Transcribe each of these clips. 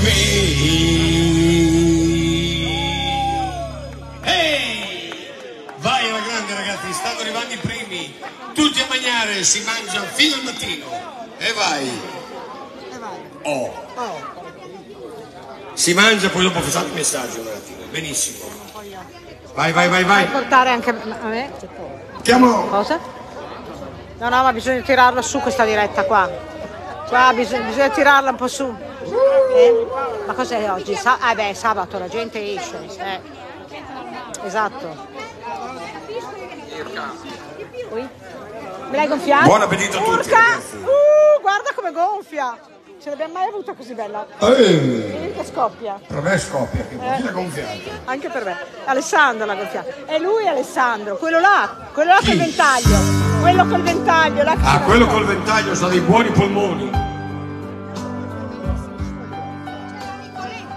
me. Hey! Vai alla grande, ragazzi, stanno arrivando i primi. Tutti a mangiare, si mangia fino al mattino. E vai. Oh. Si mangia, poi dopo facciamo il messaggio, ragazzi. Benissimo. Vai, vai, vai, vai. Portare anche a me. Chiamalo. Cosa? No, no, ma bisogna tirarlo su questa diretta qua. Qua bisogna tirarla un po' su. Ma cos'è oggi? Beh, sabato, la gente esce. Esatto. Me l'hai gonfiata? Buon appetito a tutti. Guarda come gonfia. Ce l'abbiamo mai avuta così bella? Vedi che scoppia. Per me scoppia, che l'ha gonfiata. Anche per me. Alessandro l'ha gonfiata. E lui Alessandro, quello là che ventaglio. Quello col ventaglio, la casa. Ah, quello col ventaglio sa dei buoni polmoni.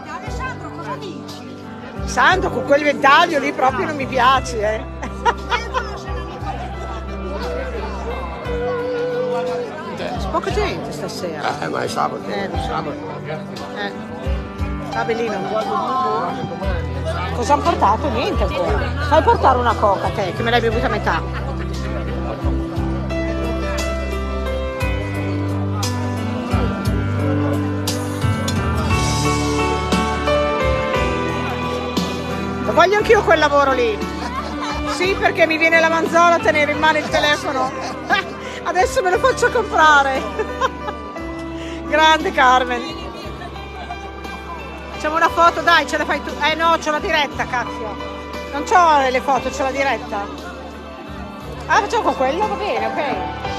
Alessandro, cosa dici? Sandro, con quel ventaglio lì proprio non mi piace, Poca gente stasera. Ma è sabato. Ah, bellino. Cosa hanno portato? Niente ancora. Fai portare una coca te, che me l'hai bevuta a metà. Voglio anch'io quel lavoro lì. Sì, perché mi viene la manzola a tenere in mano il telefono. Adesso me lo faccio comprare. Grande Carmen. Facciamo una foto, dai, ce la fai tu. Eh no, c'ho la diretta, cazzo. Non c'ho le foto, c'ho la diretta. Ah, facciamo con quella? Va bene, ok.